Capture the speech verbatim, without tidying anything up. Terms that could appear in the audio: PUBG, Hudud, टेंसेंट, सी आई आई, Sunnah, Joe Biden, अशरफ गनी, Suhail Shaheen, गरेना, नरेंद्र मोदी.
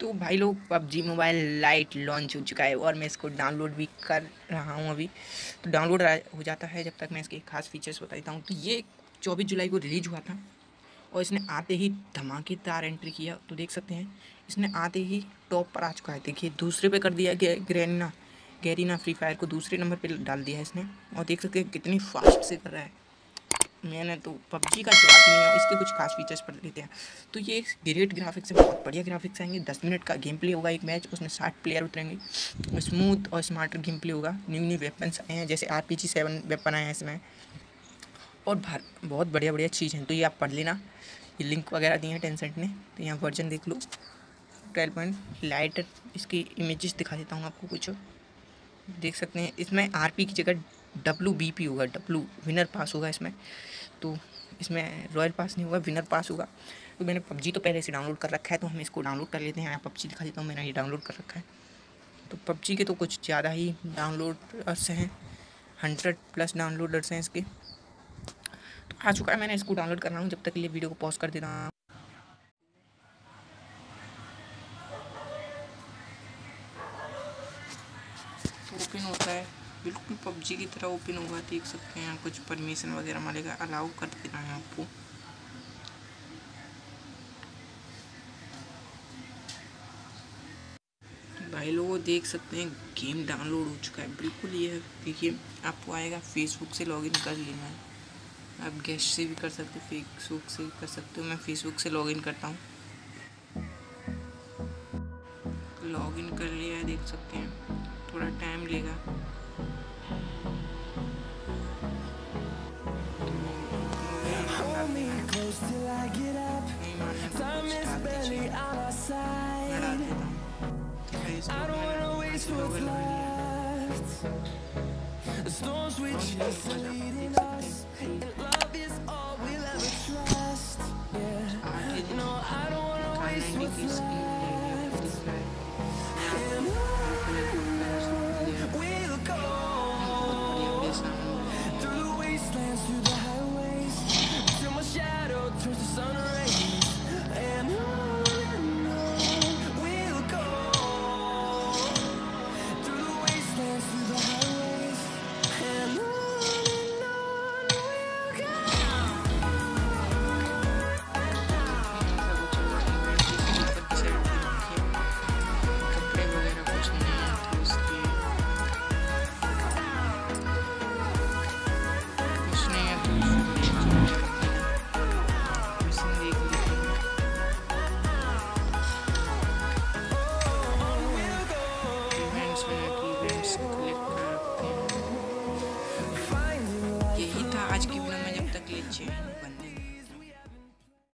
तो भाई लोग पबजी मोबाइल लाइट लॉन्च हो चुका है और मैं इसको डाउनलोड भी कर रहा हूँ अभी। तो डाउनलोड हो जाता है जब तक मैं इसके खास फीचर्स बता देता हूँ। तो ये चौबीस जुलाई को रिलीज हुआ था और इसने आते ही धमाकेदार एंट्री किया। तो देख सकते हैं इसने आते ही टॉप पर आ चुका है। देखिए दूसरे पे कर दिया गया गरेना गैरीना फ्री फायर को दूसरे नंबर पे डाल दिया है इसने। और देख सकते हैं कितनी फास्ट से कर रहा है। मैंने तो पबजी का जवाब नहीं है। इसके कुछ खास फीचर्स पढ़ लेते हैं। तो ये ग्रेट ग्राफिक्स है, बहुत बढ़िया ग्राफिक्स आएंगे। दस मिनट का गेम प्ले होगा एक मैच, उसमें साठ प्लेयर उतरेंगे। स्मूथ और स्मार्ट गेम प्ले होगा। न्यू न्यू वेपन्स आए हैं, जैसे R P G seven weapon आए हैं इसमें, और बहुत बढ़िया बढ़िया चीज़ हैं। तो ये आप पढ़ लेना, ये लिंक वगैरह दिए हैं टेंसेंट ने। तो यहाँ वर्जन देख लो ट्वेल्व पॉइंट लाइट। इसकी इमेजेस दिखा देता हूँ आपको कुछ। देख सकते हैं इसमें आरपी की जगह डब्लू बी पी होगा, डब्लू विनर पास होगा इसमें। तो इसमें रॉयल पास नहीं होगा, विनर पास होगा। तो मैंने पबजी तो पहले से डाउनलोड कर रखा है, तो हम इसको डाउनलोड कर लेते हैं। यहाँ पबजी दिखा देता हूँ, मैंने ये डाउनलोड कर रखा है। तो पबजी के तो कुछ ज़्यादा ही डाउनलोडर्स हैं, हंड्रेड प्लस डाउनलोडर्स हैं इसके। आ चुका है, मैंने इसको डाउनलोड कर रहा हूँ। जब तक के लिए वीडियो को पॉज कर देता हूँ। तो ओपन होता है बिल्कुल पबजी की तरह ओपन होगा। देख सकते हैं कुछ परमिशन वगैरह मांगेगा, अलाउ कर देना है आपको। भाई लोगों देख सकते हैं गेम डाउनलोड हो चुका है बिल्कुल। ये देखिए आपको आएगा फेसबुक से लॉगिन कर लेना है। आप गेस्ट से भी कर सकते हो, फेसबुक से भी कर सकते हो। मैं फेसबुक से लॉगिन करता हूँ। लॉगिन कर लिया है, देख सकते हैं थोड़ा टाइम लेगा। Thanks.